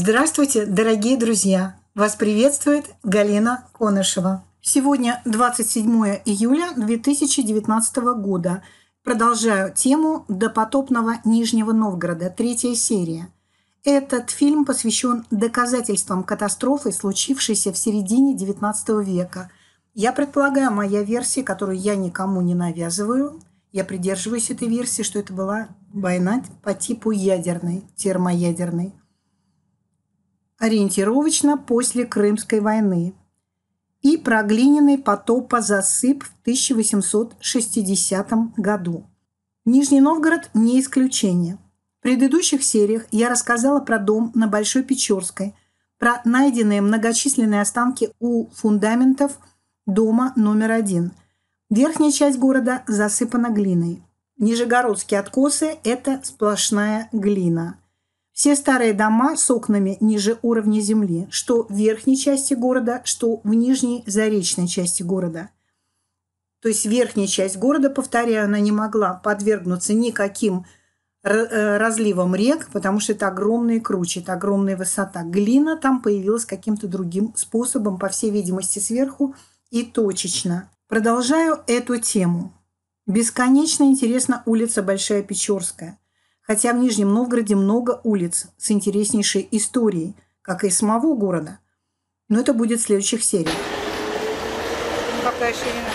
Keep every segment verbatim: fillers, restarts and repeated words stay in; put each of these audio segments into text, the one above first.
Здравствуйте, дорогие друзья! Вас приветствует Галина Конышева. Сегодня двадцать седьмое июля две тысячи девятнадцатого года. Продолжаю тему допотопного Нижнего Новгорода, третья серия. Этот фильм посвящен доказательствам катастрофы, случившейся в середине девятнадцатого века. Я предполагаю, моя версия, которую я никому не навязываю, я придерживаюсь этой версии, что это была война по типу ядерной, термоядерной. Ориентировочно после Крымской войны и про глиняный потопозасып в тысяча восемьсот шестидесятом году. Нижний Новгород не исключение. В предыдущих сериях я рассказала про дом на Большой Печерской, про найденные многочисленные останки у фундаментов дома номер один. Верхняя часть города засыпана глиной. Нижегородские откосы – это сплошная глина. Все старые дома с окнами ниже уровня земли, что в верхней части города, что в нижней заречной части города. То есть верхняя часть города, повторяю, она не могла подвергнуться никаким разливам рек, потому что это огромные кручи, это огромная высота. Глина там появилась каким-то другим способом, по всей видимости, сверху и точечно. Продолжаю эту тему. Бесконечно интересна улица Большая Печерская. Хотя в Нижнем Новгороде много улиц с интереснейшей историей, как и самого города. Но это будет в следующих сериях. Какая ширина?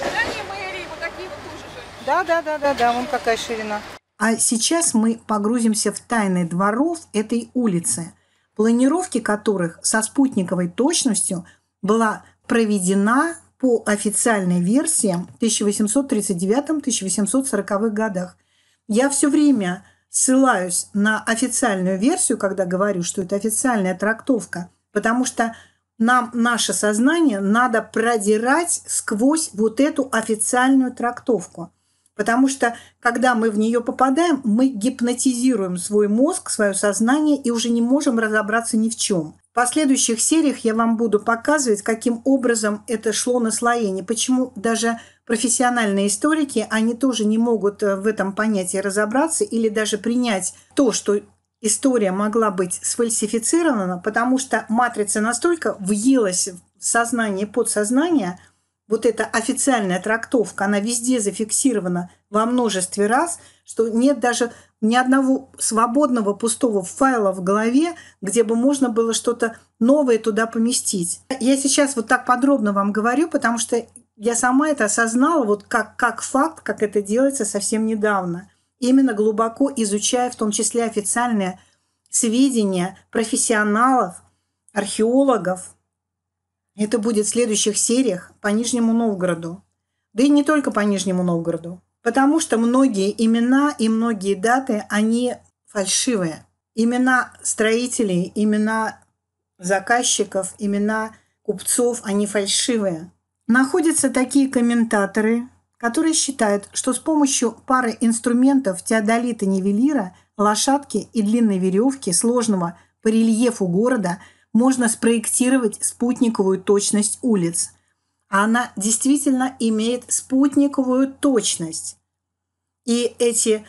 Да, не мэрии, вот такие вот тоже же. Да, да, да, да, да, вон какая ширина. А сейчас мы погрузимся в тайны дворов этой улицы, планировки которых со спутниковой точностью была проведена по официальной версии в тысяча восемьсот тридцать девятом — тысяча восемьсот сороковых годах. Я все время ссылаюсь на официальную версию, когда говорю, что это официальная трактовка, потому что нам наше сознание надо продирать сквозь вот эту официальную трактовку. Потому что, когда мы в нее попадаем, мы гипнотизируем свой мозг, свое сознание и уже не можем разобраться ни в чем. В последующих сериях я вам буду показывать, каким образом это шло наслоение, почему даже... профессиональные историки, они тоже не могут в этом понятии разобраться или даже принять то, что история могла быть сфальсифицирована, потому что матрица настолько въелась в сознание и подсознание, вот эта официальная трактовка, она везде зафиксирована во множестве раз, что нет даже ни одного свободного пустого файла в голове, где бы можно было что-то новое туда поместить. Я сейчас вот так подробно вам говорю, потому что я сама это осознала вот как, как факт, как это делается совсем недавно, именно глубоко изучая в том числе официальные сведения профессионалов, археологов. Это будет в следующих сериях по Нижнему Новгороду. Да и не только по Нижнему Новгороду. Потому что многие имена и многие даты, они фальшивые. Имена строителей, имена заказчиков, имена купцов, они фальшивые. Находятся такие комментаторы, которые считают, что с помощью пары инструментов теодолита-нивелира, лошадки и длинной веревки, сложного по рельефу города, можно спроектировать спутниковую точность улиц. А она действительно имеет спутниковую точность. И эти,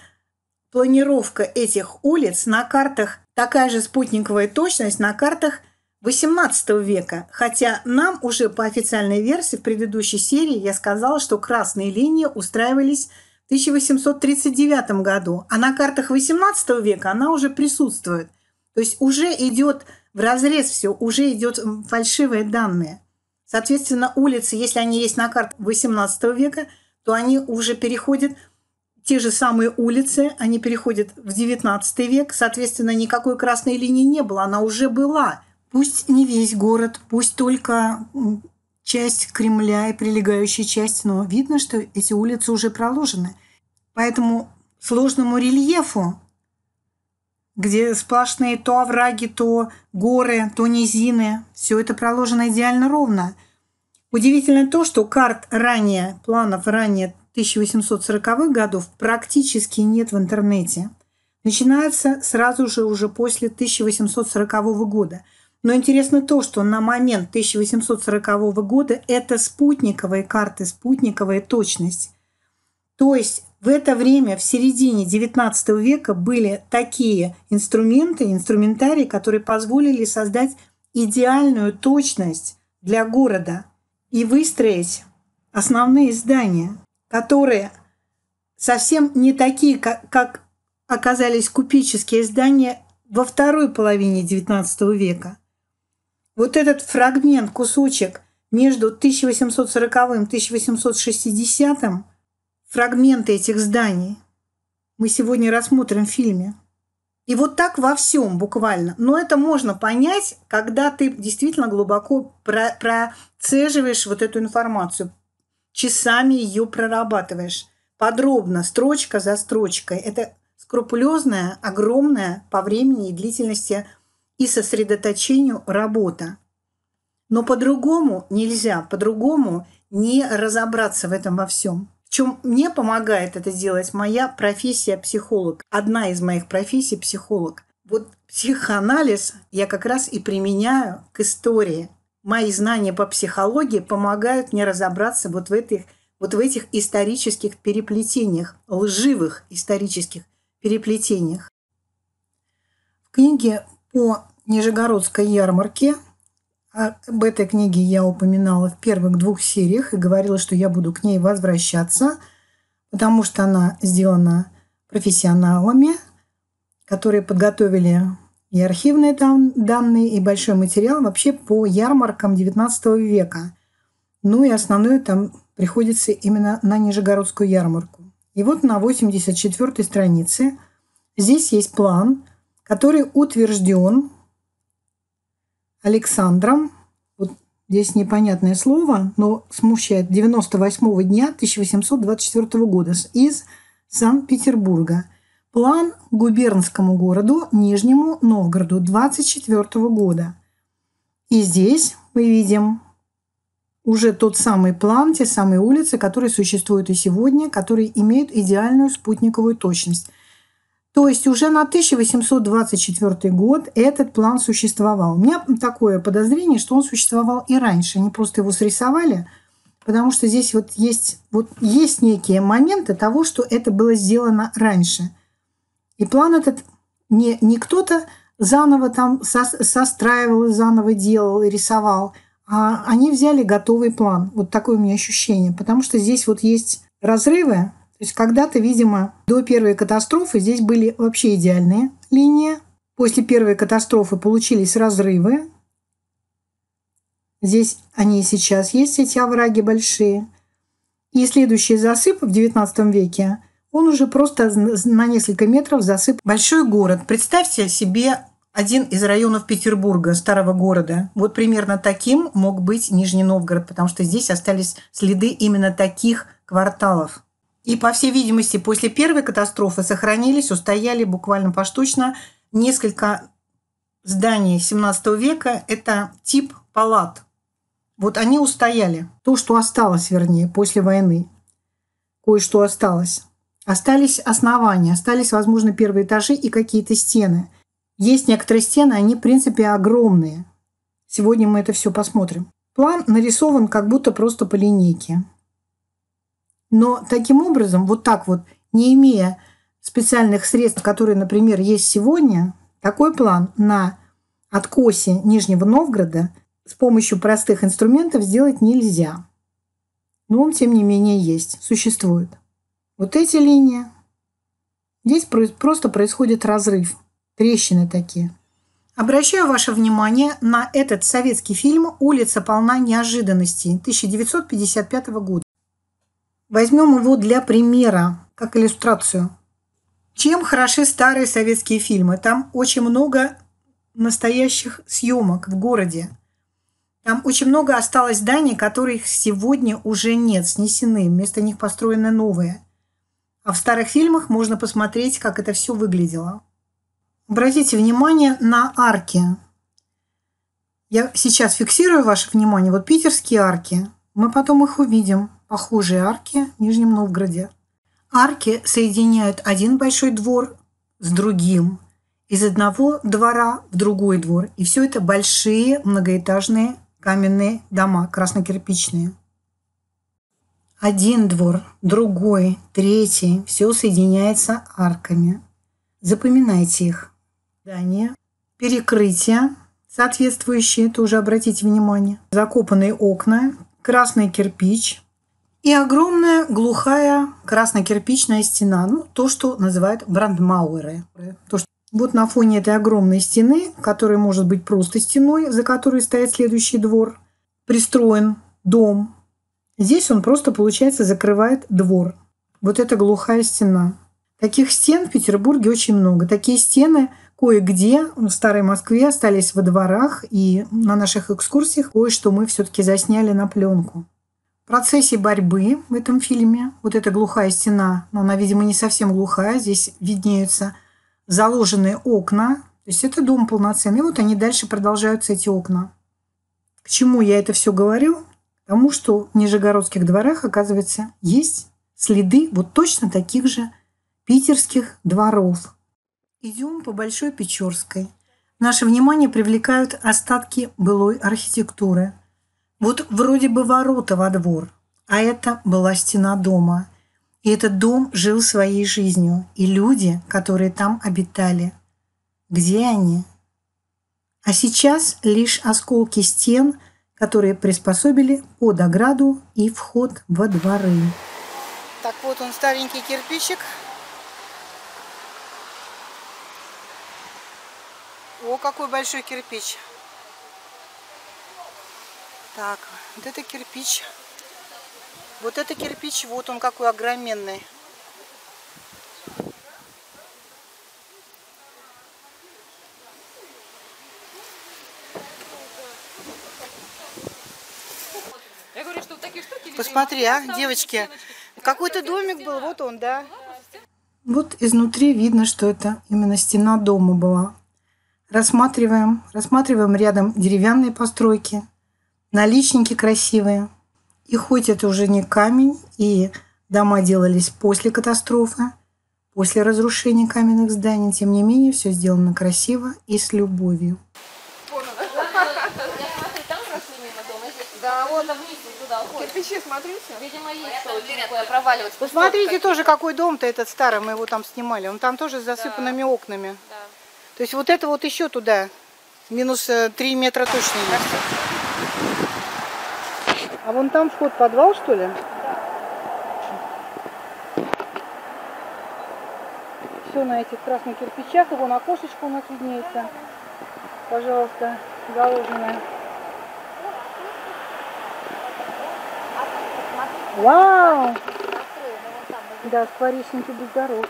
планировка этих улиц на картах, такая же спутниковая точность на картах восемнадцатого века, хотя нам уже по официальной версии в предыдущей серии я сказала, что красные линии устраивались в тысяча восемьсот тридцать девятом году, а на картах восемнадцатого века она уже присутствует. То есть уже идет вразрез все, уже идет фальшивые данные. Соответственно, улицы, если они есть на картах восемнадцатого века, то они уже переходят, те же самые улицы, они переходят в девятнадцатый век, соответственно, никакой красной линии не было, она уже была. Пусть не весь город, пусть только часть Кремля и прилегающая часть, но видно, что эти улицы уже проложены. Поэтому сложному рельефу, где сплошные то овраги, то горы, то низины, все это проложено идеально ровно. Удивительно то, что карт ранее, планов ранее тысяча восемьсот сороковых годов практически нет в интернете. Начинается сразу же уже после тысяча восемьсот сорокового года. Но интересно то, что на момент тысяча восемьсот сорокового года это спутниковые карты, спутниковая точность. То есть в это время, в середине девятнадцатого века, были такие инструменты, инструментарии, которые позволили создать идеальную точность для города и выстроить основные здания, которые совсем не такие, как, как оказались купеческие здания во второй половине девятнадцатого века. Вот этот фрагмент, кусочек между тысяча восемьсот сороковым и тысяча восемьсот шестидесятым, фрагменты этих зданий мы сегодня рассмотрим в фильме. И вот так во всем буквально. Но это можно понять, когда ты действительно глубоко процеживаешь вот эту информацию, часами ее прорабатываешь. Подробно, строчка за строчкой. Это скрупулезная, огромная по времени и длительности и сосредоточению работа. Но по-другому нельзя, по-другому не разобраться в этом во всем. В чем мне помогает это делать моя профессия психолог. Одна из моих профессий – психолог. Вот психоанализ я как раз и применяю к истории. Мои знания по психологии помогают мне разобраться вот в этих, вот в этих исторических переплетениях, лживых исторических переплетениях. В книге по Нижегородской ярмарке, об этой книге я упоминала в первых двух сериях и говорила, что я буду к ней возвращаться, потому что она сделана профессионалами, которые подготовили и архивные данные, и большой материал вообще по ярмаркам девятнадцатого века. Ну и основное там приходится именно на Нижегородскую ярмарку. И вот на восемьдесят четвёртой странице здесь есть план, который утвержден Александром, вот здесь непонятное слово, но смущает, девяносто восьмого дня тысяча восемьсот двадцать четвёртого года из Санкт-Петербурга. План губернскому городу Нижнему Новгороду двадцать четвёртого года. И здесь мы видим уже тот самый план, те самые улицы, которые существуют и сегодня, которые имеют идеальную спутниковую точность. То есть уже на тысяча восемьсот двадцать четвёртый год этот план существовал. У меня такое подозрение, что он существовал и раньше. Они просто его срисовали, потому что здесь вот есть, вот есть некие моменты того, что это было сделано раньше. И план этот не, не кто-то заново там со, состраивал, заново делал и рисовал, а они взяли готовый план. Вот такое у меня ощущение. Потому что здесь вот есть разрывы. То есть когда-то, видимо, до первой катастрофы здесь были вообще идеальные линии. После первой катастрофы получились разрывы. Здесь они и сейчас есть, эти овраги большие. И следующий засып в девятнадцатом веке, он уже просто на несколько метров засып большой город. Представьте себе один из районов Петербурга, старого города. Вот примерно таким мог быть Нижний Новгород, потому что здесь остались следы именно таких кварталов. И, по всей видимости, после первой катастрофы сохранились, устояли буквально поштучно несколько зданий семнадцатого века. Это тип палат. Вот они устояли. То, что осталось, вернее, после войны. Кое-что осталось. Остались основания, остались, возможно, первые этажи и какие-то стены. Есть некоторые стены, они, в принципе, огромные. Сегодня мы это все посмотрим. План нарисован как будто просто по линейке. Но таким образом, вот так вот, не имея специальных средств, которые, например, есть сегодня, такой план на откосе Нижнего Новгорода с помощью простых инструментов сделать нельзя. Но он, тем не менее, есть, существует. Вот эти линии. Здесь просто происходит разрыв, трещины такие. Обращаю ваше внимание на этот советский фильм «Улица полна неожиданностей» тысяча девятьсот пятьдесят пятого года. Возьмем его для примера, как иллюстрацию. Чем хороши старые советские фильмы? Там очень много настоящих съемок в городе. Там очень много осталось зданий, которых сегодня уже нет, снесены. Вместо них построены новые. А в старых фильмах можно посмотреть, как это все выглядело. Обратите внимание на арки. Я сейчас фиксирую ваше внимание. Вот питерские арки. Мы потом их увидим. Похожие арки в Нижнем Новгороде. Арки соединяют один большой двор с другим. Из одного двора в другой двор. И все это большие многоэтажные каменные дома, краснокирпичные. Один двор, другой, третий, все соединяется арками. Запоминайте их. Здание, перекрытия соответствующие, тоже обратите внимание. Закопанные окна, красный кирпич и огромная глухая красно-кирпичная стена. Ну, то, что называют брандмауэры. То, что вот на фоне этой огромной стены, которая может быть просто стеной, за которой стоит следующий двор, пристроен дом. Здесь он просто, получается, закрывает двор. Вот эта глухая стена. Таких стен в Петербурге очень много. Такие стены кое-где в старой Москве остались во дворах, и на наших экскурсиях кое-что мы все-таки засняли на пленку. В процессе борьбы в этом фильме вот эта глухая стена, но она, видимо, не совсем глухая, здесь виднеются заложенные окна, то есть это дом полноценный, и вот они дальше продолжаются, эти окна. К чему я это все говорю? Потому что в нижегородских дворах, оказывается, есть следы вот точно таких же питерских дворов. Идем по Большой Печерской. Наше внимание привлекают остатки былой архитектуры. Вот вроде бы ворота во двор, а это была стена дома. И этот дом жил своей жизнью. И люди, которые там обитали. Где они? А сейчас лишь осколки стен, которые приспособили под ограду и вход во дворы. Так вот он, старенький кирпичик. О, какой большой кирпич. Так, вот это кирпич. Вот это кирпич, вот он какой огроменный. Посмотри, а, девочки, какой-то домик был, вот он, да. Вот изнутри видно, что это именно стена дома была. Рассматриваем, рассматриваем рядом деревянные постройки, наличники красивые. И хоть это уже не камень, и дома делались после катастрофы, после разрушения каменных зданий, тем не менее, все сделано красиво и с любовью. Кирпичи, смотрите. Видимо, есть проваливаться. Посмотрите тоже, какой дом-то этот старый, мы его там снимали. Он там тоже с засыпанными окнами. То есть вот это вот еще туда, минус три метра точно есть. А вон там вход в подвал, что ли? Да. Все на этих красных кирпичах, и вон окошечко у нас виднеется. Пожалуйста, заложенное. Вау! Да, скворечники будь здоров.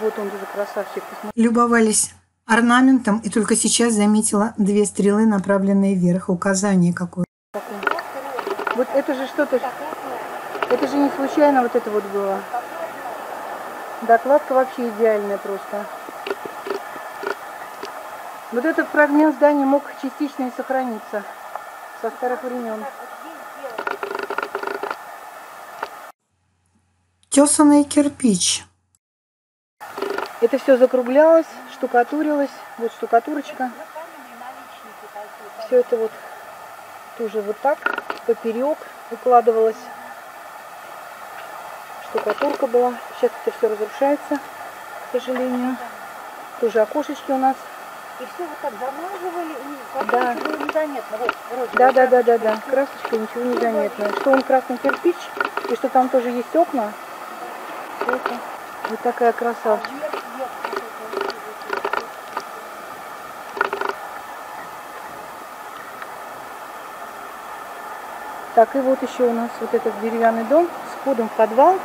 Вот он, красавчик. Любовались орнаментом, и только сейчас заметила две стрелы, направленные вверх. Указание какое. Вот это же что-то... Это же не случайно вот это вот было. Докладка вообще идеальная просто. Вот этот фрагмент здания мог частично и сохраниться со старых времен. Тесанный кирпич. Это все закруглялось, штукатурилось. Вот штукатурочка. Все это вот тоже вот так поперек укладывалось. Штукатурка была. Сейчас это все разрушается, к сожалению. Тоже окошечки у нас. И все вот так замазывали, и да. Ничего незаметно. Вот, вроде да, да, да, да, да. Красочка, ничего не заметно. Что он красный кирпич, и что там тоже есть окна. Это. Вот такая красавчик. Так, и вот еще у нас вот этот деревянный дом с входом в подвал.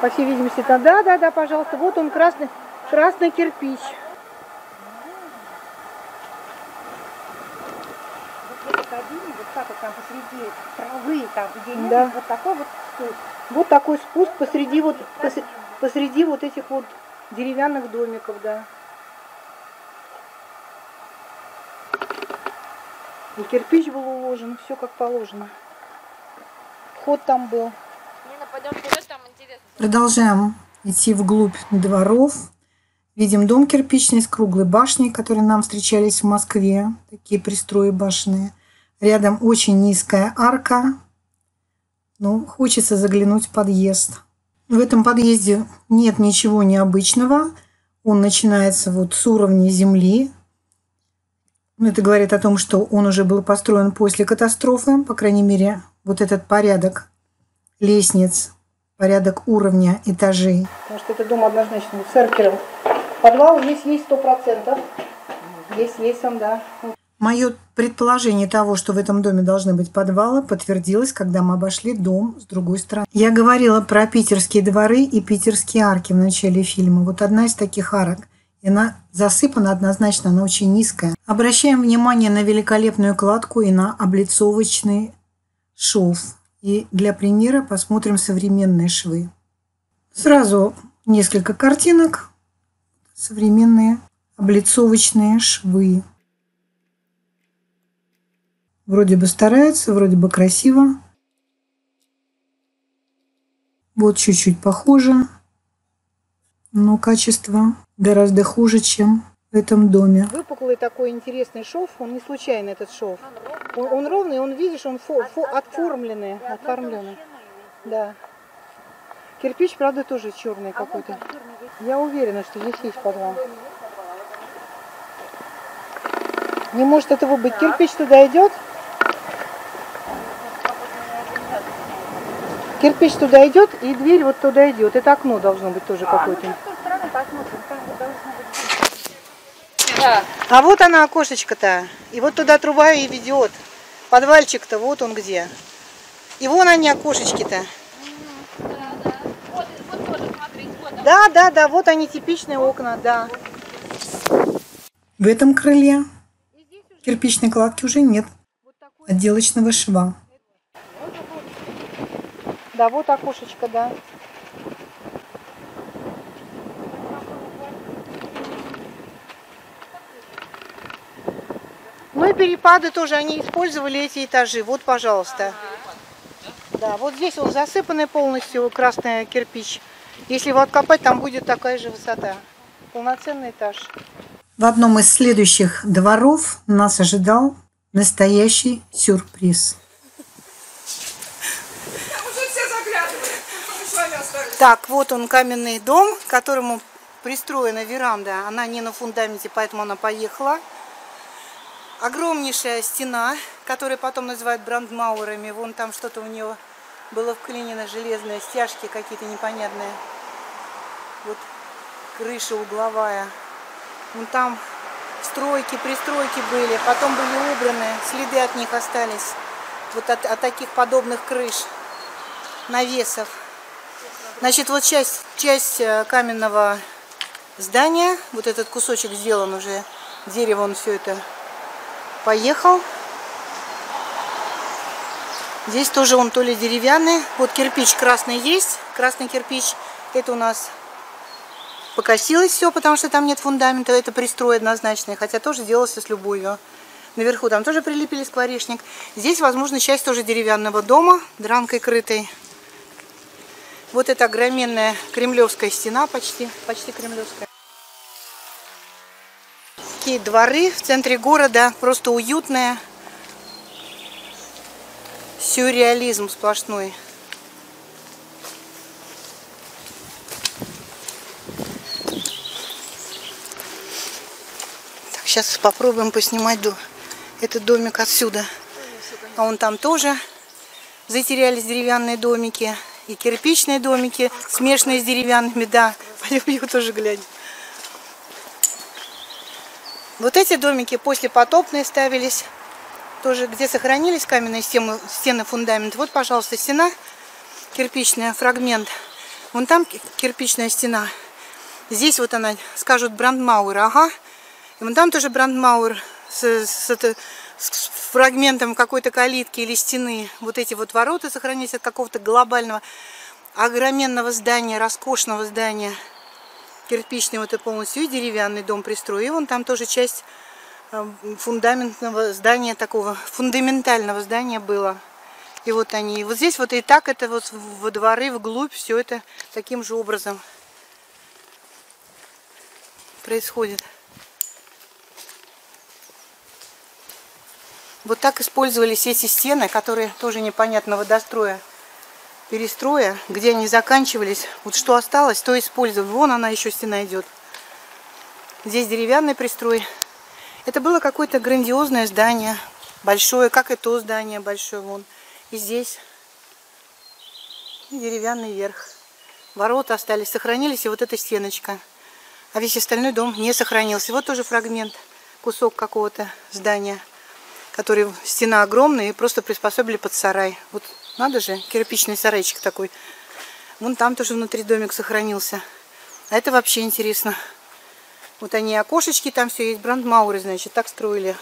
По всей видимости, там, да, да, да, пожалуйста, вот он, красный, красный кирпич. Вот в этой кабине, вот так вот там посреди травы, там, где нет, да. Вот такой вот спуск. Вот такой спуск посреди вот, посреди, посреди вот этих вот деревянных домиков, да. И кирпич был уложен, все как положено. Вход там был. Продолжаем идти вглубь дворов. Видим дом кирпичный с круглой башней, которые нам встречались в Москве. Такие пристрои башенные. Рядом очень низкая арка. Ну, хочется заглянуть в подъезд. В этом подъезде нет ничего необычного. Он начинается вот с уровня земли. Это говорит о том, что он уже был построен после катастрофы. По крайней мере, вот этот порядок лестниц, порядок уровня этажей. Потому что это дом однозначно с эркером. Подвал здесь есть сто процентов. Здесь есть он, да. Мое предположение того, что в этом доме должны быть подвалы, подтвердилось, когда мы обошли дом с другой стороны. Я говорила про питерские дворы и питерские арки в начале фильма. Вот одна из таких арок. Она засыпана однозначно, она очень низкая. Обращаем внимание на великолепную кладку и на облицовочный шов. И для примера посмотрим современные швы. Сразу несколько картинок. Современные облицовочные швы. Вроде бы стараются, вроде бы красиво. Вот чуть-чуть похоже. Но качество гораздо хуже, чем в этом доме. Выпуклый такой интересный шов, он не случайно этот шов. Он, он ровный, он, видишь, он фо, фо, отформленный, отформленный. Да. Кирпич, правда, тоже черный какой-то. Я уверена, что здесь есть подвал. Не может этого быть. Кирпич туда идет. Кирпич туда идет, и дверь вот туда идет. Это окно должно быть тоже какое-то. А вот она, окошечко-то. И вот туда труба и ведет. Подвальчик-то вот он где. И вон они, окошечки-то. Да, да, да, вот они, типичные окна, да. В этом крыле кирпичной кладки уже нет отделочного шва. Да, вот окошечко, да. Ну и перепады тоже, они использовали эти этажи. Вот, пожалуйста. Да, вот здесь он засыпанный полностью, красный кирпич. Если его откопать, там будет такая же высота. Полноценный этаж. В одном из следующих дворов нас ожидал настоящий сюрприз. Так, вот он, каменный дом, к которому пристроена веранда. Она не на фундаменте, поэтому она поехала. Огромнейшая стена, которую потом называют брандмаурами. Вон там что-то у нее было вклинено, железные стяжки какие-то непонятные. Вот крыша угловая. Вон там стройки, пристройки были, потом были убраны, следы от них остались. Вот от, от таких подобных крыш, навесов. Значит, вот часть, часть каменного здания, вот этот кусочек сделан уже, дерево, он все это поехал. Здесь тоже он то ли деревянный, вот кирпич красный есть, красный кирпич, это у нас покосилось все, потому что там нет фундамента, это пристрой однозначный, хотя тоже делался с любовью. Наверху там тоже прилепили скворечник. Здесь, возможно, часть тоже деревянного дома, дранкой крытой. Вот эта огроменная кремлевская стена, почти, почти кремлевская. Такие дворы в центре города, просто уютные. Сюрреализм сплошной. Так, сейчас попробуем поснимать этот домик отсюда. А он там тоже затерялись деревянные домики. И кирпичные домики, смешанные с деревянными, да. Полюблю тоже глянь. Вот эти домики послепотопные ставились. Тоже, где сохранились каменные стены, стены, фундамент. Вот, пожалуйста, стена кирпичная, фрагмент. Вон там кирпичная стена. Здесь вот она, скажут, брандмауэр, ага. И вон там тоже брандмауэр с, с, с с фрагментом какой-то калитки или стены. Вот эти вот ворота сохранились от какого-то глобального, огроменного здания, роскошного здания. Кирпичный вот и полностью, и деревянный дом пристроен. И вон там тоже часть фундаментного здания, такого фундаментального здания было. И вот они. И вот здесь вот и так это вот во дворы, вглубь, все это таким же образом происходит. Вот так использовались эти стены, которые тоже непонятного достроя, перестроя, где они заканчивались. Вот что осталось, то использовали. Вон она еще стена идет. Здесь деревянный пристрой. Это было какое-то грандиозное здание, большое, как и то здание большое вон. И здесь и деревянный верх. Ворота остались, сохранились, и вот эта стеночка. А весь остальной дом не сохранился. Вот тоже фрагмент, кусок какого-то здания, который стена огромная, и просто приспособили под сарай. Вот надо же, кирпичный сарайчик такой. Вон там тоже внутри домик сохранился. А это вообще интересно. Вот они, окошечки, там все есть, брандмауры, значит, так строили.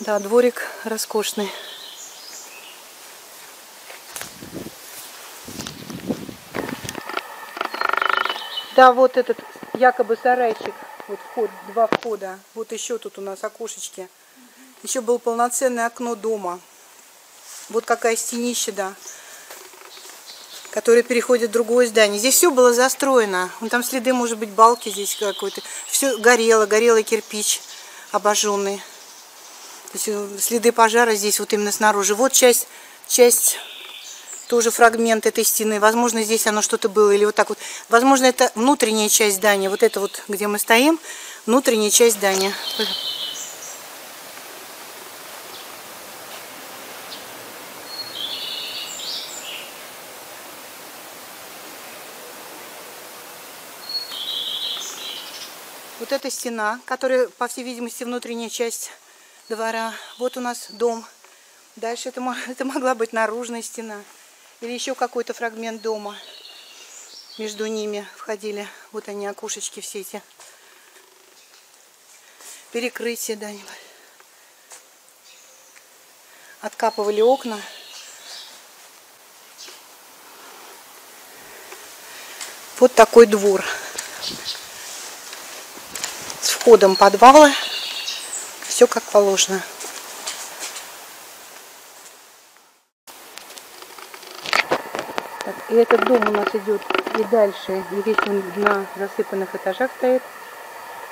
Да, дворик роскошный. Да, вот этот якобы сарайчик, вот вход, два входа. Вот еще тут у нас окошечки. Еще было полноценное окно дома. Вот какая стенища, да, которая переходит в другое здание. Здесь все было застроено. Вон там следы, может быть, балки здесь какой-то. Все горело, горелый кирпич обожженный. То есть следы пожара здесь вот именно снаружи. Вот часть, часть... тоже фрагмент этой стены. Возможно, здесь оно что-то было. Или вот так вот. Возможно, это внутренняя часть здания. Вот это вот, где мы стоим. Внутренняя часть здания. Вот эта стена, которая, по всей видимости, внутренняя часть двора. Вот у нас дом. Дальше это, это могла быть наружная стена. Или еще какой-то фрагмент дома. Между ними входили вот они, окошечки все эти. Перекрытие, да. Откапывали окна. Вот такой двор. С входом подвала. Все как положено. И этот дом у нас идет и дальше, и весь он на засыпанных этажах стоит.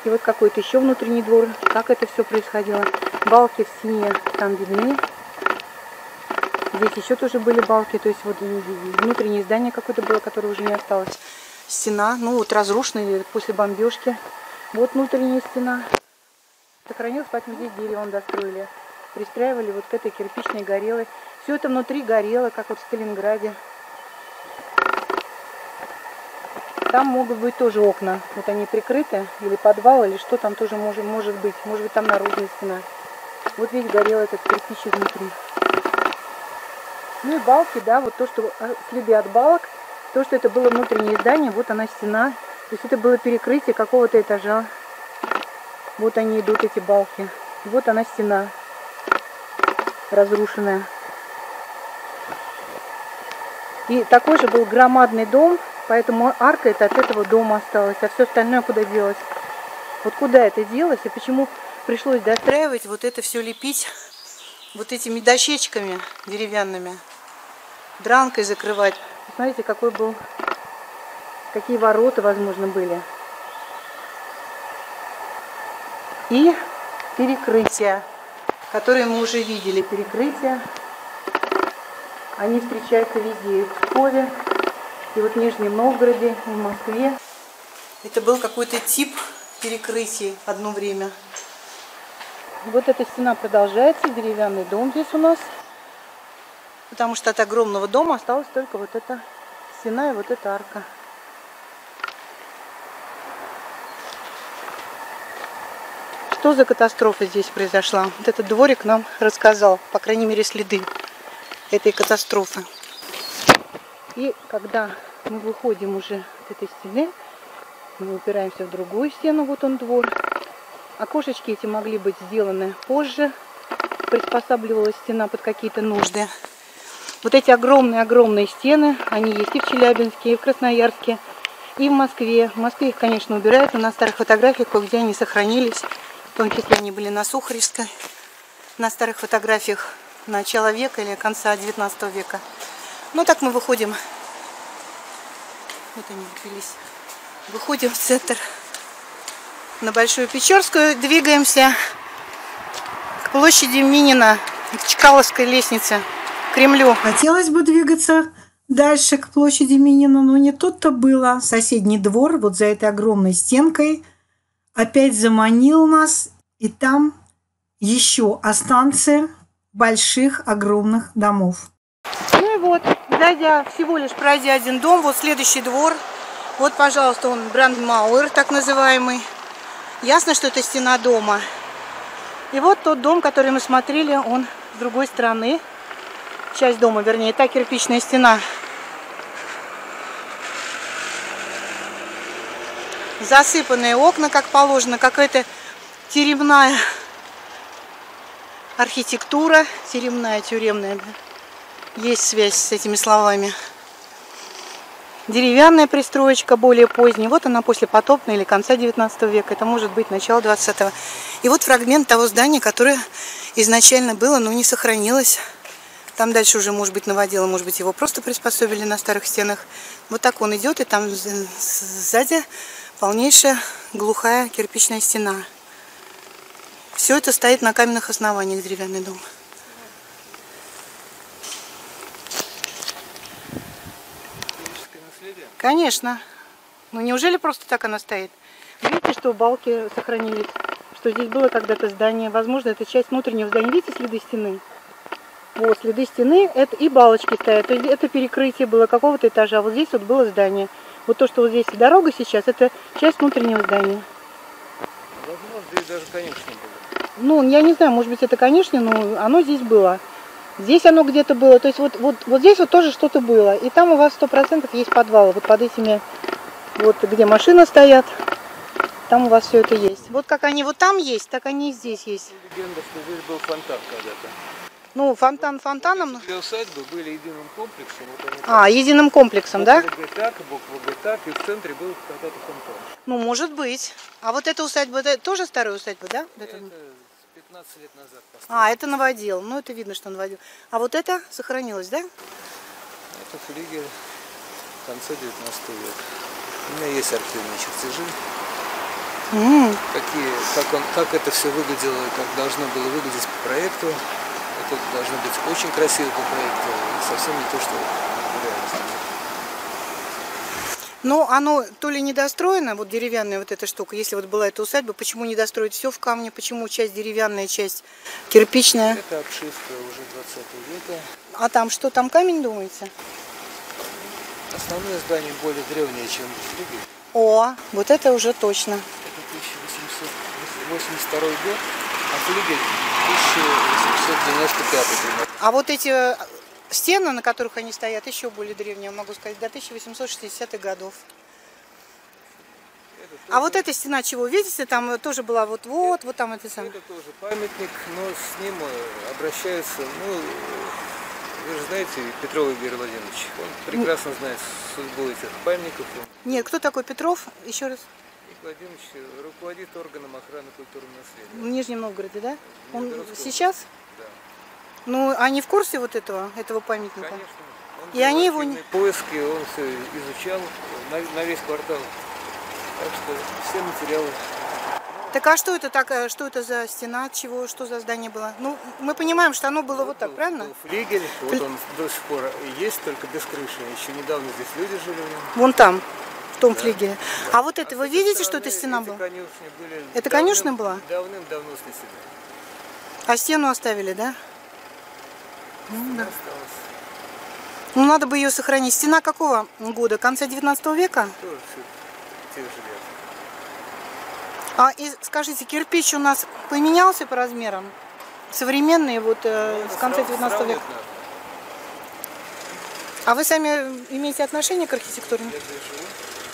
И вот какой-то еще внутренний двор. Как это все происходило? Балки в стене там видны. Здесь еще тоже были балки. То есть вот внутреннее здание какое-то было, которое уже не осталось. Стена, ну вот разрушенная после бомбежки. Вот внутренняя стена. Сохранилась, поэтому здесь дерево достроили. Пристраивали вот к этой кирпичной горелой. Все это внутри горело, как вот в Сталинграде. Там могут быть тоже окна. Вот они прикрыты. Или подвал, или что там тоже может, может быть. Может быть, там наружная стена. Вот весь горел этот кирпич изнутри. Ну и балки, да, вот то, что следы от балок. То, что это было внутреннее здание. Вот она стена. То есть это было перекрытие какого-то этажа. Вот они идут, эти балки. И вот она стена. Разрушенная. И такой же был громадный дом. Поэтому арка это от этого дома осталась, а все остальное куда делось? Вот куда это делось и почему пришлось достраивать, вот это все лепить вот этими дощечками деревянными, дранкой закрывать. Посмотрите, какой был, какие ворота, возможно, были. И перекрытия, которые мы уже видели. Перекрытия, они встречаются везде, в Пскове. И вот в Нижнем Новгороде, и в Москве. Это был какой-то тип перекрытий одно время. Вот эта стена продолжается, деревянный дом здесь у нас. Потому что от огромного дома осталась только вот эта стена и вот эта арка. Что за катастрофа здесь произошла? Вот этот дворик нам рассказал, по крайней мере, следы этой катастрофы. И когда мы выходим уже от этой стены, мы упираемся в другую стену, вот он двор. Окошечки эти могли быть сделаны позже, приспосабливалась стена под какие-то нужды. Вот эти огромные-огромные стены, они есть и в Челябинске, и в Красноярске, и в Москве. В Москве их, конечно, убирают, но на старых фотографиях кое-где они сохранились. В том числе они были на Сухаревской, на старых фотографиях начала века или конца девятнадцатого века. Ну так мы выходим. Вот они вылились. Выходим в центр. на Большую Печерскую, двигаемся к площади Минина, к Чкаловской лестнице, к Кремлю. Хотелось бы двигаться дальше к площади Минина, но не тут-то было. Соседний двор, вот за этой огромной стенкой, опять заманил нас, и там еще останцы больших, огромных домов. Ну и вот, дойдя, всего лишь пройдя один дом, вот следующий двор. Вот, пожалуйста, он Брандмауэр, так называемый. Ясно, что это стена дома. И вот тот дом, который мы смотрели, он с другой стороны. Часть дома, вернее, та кирпичная стена. Засыпанные окна, как положено, какая-то теремная архитектура. Теремная, тюремная. Есть связь с этими словами. Деревянная пристроечка, более поздняя. Вот она, послепотопная или конца девятнадцатого века. Это может быть начало двадцатого. И вот фрагмент того здания, которое изначально было, но не сохранилось. Там дальше уже, может быть, новодело, может быть, его просто приспособили на старых стенах. Вот так он идет, и там сзади полнейшая глухая кирпичная стена. Все это стоит на каменных основаниях, деревянный дом. Конечно. Ну неужели просто так она стоит? Видите, что балки сохранились, что здесь было когда-то здание. Возможно, это часть внутреннего здания. Видите следы стены? Вот следы стены, это и балочки стоят. То есть это перекрытие было какого-то этажа. Вот здесь вот было здание. Вот то, что вот здесь дорога сейчас, это часть внутреннего здания. Возможно, здесь даже конюшня была. Ну, я не знаю, может быть, это конюшня, но оно здесь было. Здесь оно где-то было. То есть вот, вот, вот здесь вот тоже что-то было. И там у вас сто процентов есть подвалы. Вот под этими, вот где машины стоят, там у вас все это есть. Вот как они вот там есть, так они и здесь есть. Легенда, что здесь был фонтан когда-то. Ну, фонтан фонтаном. Для усадьбы были единым комплексом. Вот а, единым комплексом, буква, да? Буква так, буква Г так, и в центре был когда-то фонтан. Ну, может быть. А вот эта усадьба, это тоже старая усадьба, да? Это пятнадцать лет назад поставили. А, это новодел. Ну, это видно, что новодел. А вот это сохранилось, да? Это флигель в конце девятнадцатого века. У меня есть архивные чертежи. Mm. Какие, как, он, как это все выглядело, как должно было выглядеть по проекту. Это должно быть очень красиво по проекту, совсем не то, что в реальности. Но оно то ли недостроено, вот деревянная вот эта штука, если вот была эта усадьба, почему не достроить все в камне, почему часть деревянная, часть кирпичная? Это обшивка уже двадцатого века. А там что, там камень, думаете? Основное здание более древнее, чем в Риге. О, вот это уже точно. Это тысяча восемьсот восемьдесят второй год, а Флигель тысяча восемьсот девяносто пятый. А вот эти стены, на которых они стоят, еще более древние, могу сказать, до тысяча восемьсот шестидесятых годов. А вот эта стена, чего видите, там тоже была вот вот, это, вот там это самое. Это тоже памятник, но с ним обращаются, ну, вы же знаете Петрова Игорь Владимирович, он прекрасно знает судьбу этих памятников. Нет, кто такой Петров, еще раз? Владимирович руководит органом охраны культурного наследия. В Нижнем Новгороде, да? Он сейчас? Да. Ну, они в курсе вот этого, этого памятника? Конечно. Он и они его... поиски, он все изучал на, на весь квартал. Так что все материалы. Так а что это, так, что это за стена, чего, что за здание было? Ну, мы понимаем, что оно было вот, вот так, был, правильно? Был флигель, вот он до сих пор есть, только без крыши. Еще недавно здесь люди жили. Вон там. В том да, флигеле. Да. А вот это, а вы видите, что это стена была? Это конюшня была? Давным-давно снесли. А стену оставили, да? Ну, да. Ну, надо бы ее сохранить. Стена какого года? Конца девятнадцатого века? Тоже все, тех же лет. А и, скажите, кирпич у нас поменялся по размерам? Современный, вот э, с конца девятнадцатого века? А вы сами имеете отношение к архитектуре? Я здесь живу.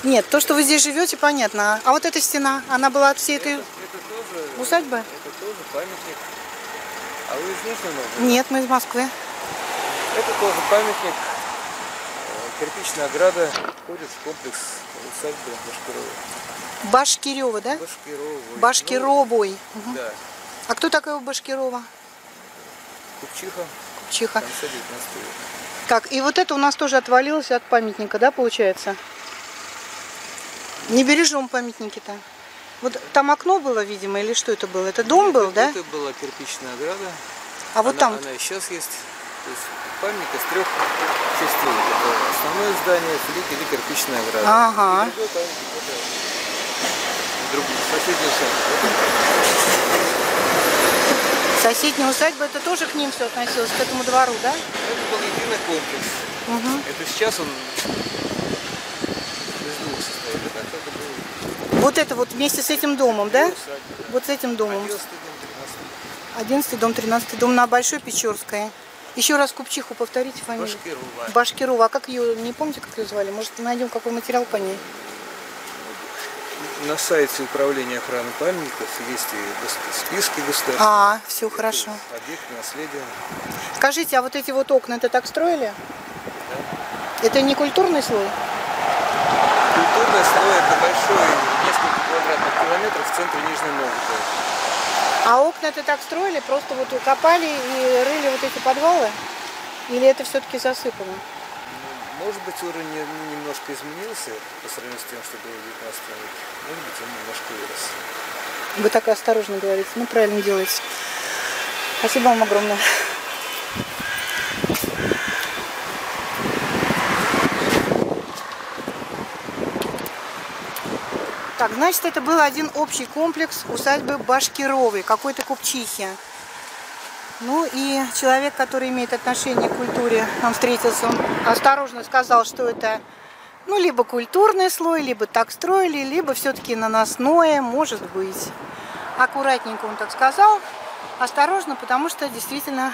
Нет, то, что вы здесь живете, понятно. А вот эта стена, она была от всей это, этой это тоже, усадьбы? Это тоже памятник. А вы из Нижнего Новгорода? Нет, мы из Москвы. Это тоже памятник. Кирпичная ограда входит в комплекс усадьбы Башкирова. Башкирова, да? Башкировой. Башкировой. Угу. Да. А кто такая у Башкирова? Купчиха. Купчиха. В конце девятнадцатого века. Так, и вот это у нас тоже отвалилось от памятника, да, получается? Не бережем памятники-то. Вот там окно было, видимо, или что это было? Это дом Нет, был, это, да? Это была кирпичная ограда. А она, вот там? Она и сейчас есть. То есть памятник из трех частей. Это основное здание, флик или кирпичная ограда. Ага. И другой памятник, это другой, соседняя усадьба. Соседняя усадьба, это тоже к ним все относилось, к этому двору, да? Это был единый комплекс. Угу. Это сейчас он из двух состоит. А это был... Вот это вот вместе с этим домом, да? Усадьба, да? Вот с этим домом. одиннадцатый дом, тринадцатый дом на Большой Печерской. Еще раз купчиху повторите фамилию. Башкирова. Башкирова. А как ее, не помните, как ее звали? Может, найдем какой материал по ней? На сайте Управления охраны памятников есть и списки государственные. А, все это хорошо. Объект наследия. Скажите, а вот эти вот окна, это так строили? Да. Это не культурный слой? Культурный слой — это большой, несколько квадратных километров в центре Нижнего Новгорода. А окна-то так строили, просто вот копали и рыли вот эти подвалы? Или это все-таки засыпано? Может быть, уровень немножко изменился по сравнению с тем, что было в девятнадцатом веке. Может быть, он немножко вырос. Вы так осторожно говорите. Ну, правильно делаете. Спасибо вам огромное. Так, значит, это был один общий комплекс усадьбы Башкировой, какой-то купчихи. Ну и человек, который имеет отношение к культуре, нам встретился, он осторожно сказал, что это, ну, либо культурный слой, либо так строили, либо все-таки наносное, может быть. Аккуратненько он так сказал, осторожно, потому что действительно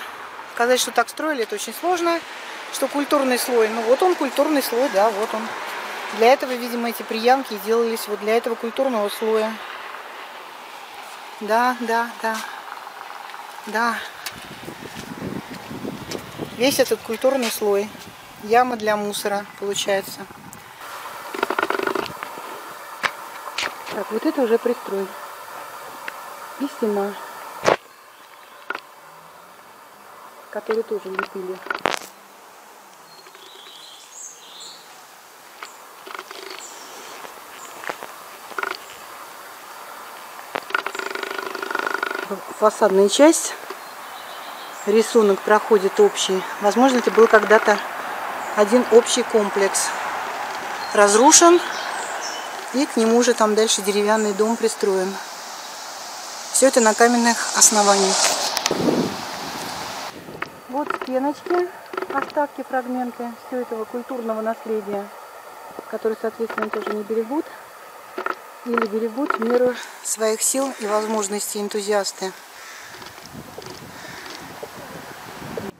сказать, что так строили, это очень сложно, что культурный слой, ну вот он культурный слой, да, вот он. Для этого, видимо, эти приямки делались вот для этого культурного слоя. Да, да, да. Да. Весь этот культурный слой. Яма для мусора, получается. Так, вот это уже пристрой. И стена. Которую тоже лепили. Фасадная часть, рисунок проходит общий. Возможно, это был когда-то один общий комплекс. Разрушен, и к нему уже там дальше деревянный дом пристроен. Все это на каменных основаниях. Вот стеночки, остатки, фрагменты всего этого культурного наследия, которые, соответственно, тоже не берегут. Или берегут в меру своих сил и возможностей энтузиасты.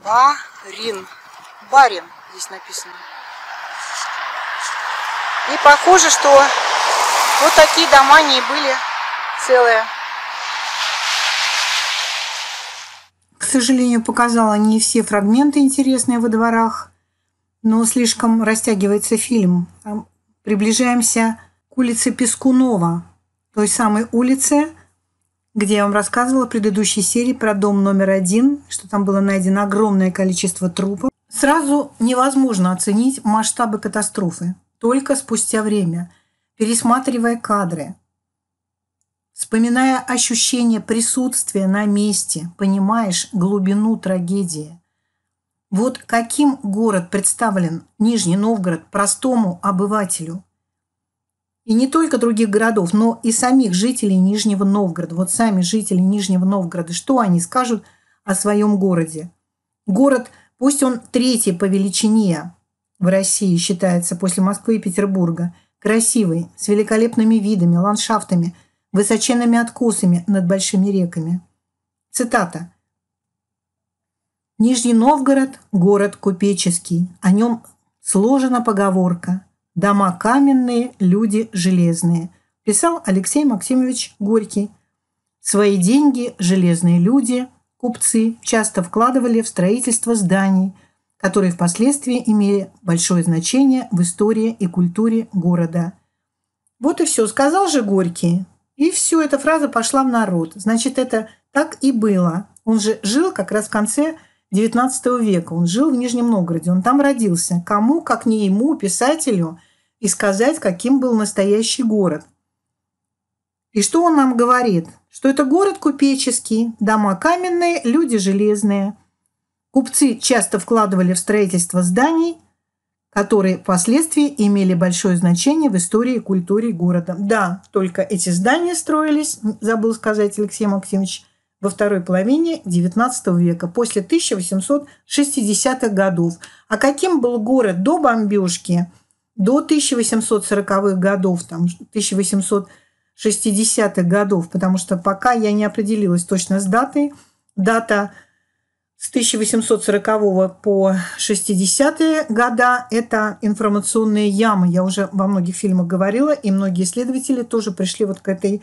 Барин. Барин здесь написано. И похоже, что вот такие дома не были целые. К сожалению, показала не все фрагменты интересные во дворах, но слишком растягивается фильм. Приближаемся к улице Пискунова, той самой улице, где я вам рассказывала в предыдущей серии про дом номер один, что там было найдено огромное количество трупов. Сразу невозможно оценить масштабы катастрофы, только спустя время, пересматривая кадры, вспоминая ощущение присутствия на месте, понимаешь глубину трагедии. Вот каким город представлен, Нижний Новгород, простому обывателю. И не только других городов, но и самих жителей Нижнего Новгорода. Вот сами жители Нижнего Новгорода, что они скажут о своем городе? Город, пусть он третий по величине в России считается после Москвы и Петербурга, красивый, с великолепными видами, ландшафтами, высоченными откосами над большими реками. Цитата. «Нижний Новгород – город купеческий, о нем сложена поговорка. Дома каменные, люди железные», писал Алексей Максимович Горький. Свои деньги железные люди, купцы, часто вкладывали в строительство зданий, которые впоследствии имели большое значение в истории и культуре города. Вот и все, сказал же Горький. И все, эта фраза пошла в народ. Значит, это так и было. Он же жил как раз в конце девятнадцатого века. Он жил в Нижнем Новгороде, он там родился. Кому, как не ему, писателю, и сказать, каким был настоящий город. И что он нам говорит? Что это город купеческий, дома каменные, люди железные. Купцы часто вкладывали в строительство зданий, которые впоследствии имели большое значение в истории и культуре города. Да, только эти здания строились, забыл сказать Алексей Максимович, во второй половине девятнадцатого века, после тысяча восемьсот шестидесятых годов. А каким был город до бомбежки, до тысяча восемьсот сороковых годов, там, тысяча восемьсот шестидесятых годов, потому что пока я не определилась точно с датой, дата с тысяча восемьсот сорокового по шестидесятые года – это информационные ямы. Я уже во многих фильмах говорила, и многие исследователи тоже пришли вот к этой,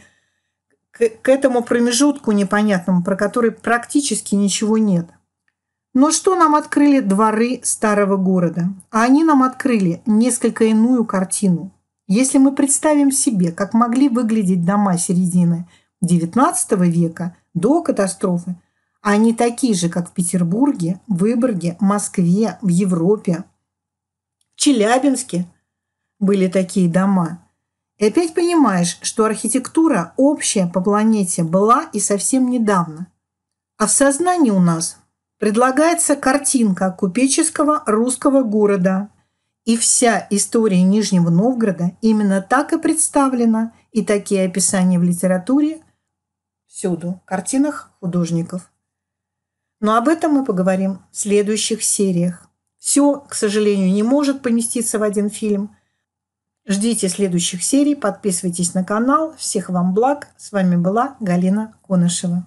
к, к этому промежутку непонятному, про который практически ничего нет. Но что нам открыли дворы старого города? А они нам открыли несколько иную картину. Если мы представим себе, как могли выглядеть дома середины девятнадцатого века до катастрофы, они такие же, как в Петербурге, Выборге, Москве, в Европе. В Челябинске были такие дома. И опять понимаешь, что архитектура общая по планете была и совсем недавно. А в сознании у нас предлагается картинка купеческого русского города. И вся история Нижнего Новгорода именно так и представлена, и такие описания в литературе всюду, в картинах художников. Но об этом мы поговорим в следующих сериях. Все, к сожалению, не может поместиться в один фильм. Ждите следующих серий, подписывайтесь на канал. Всех вам благ. С вами была Галина Конышева.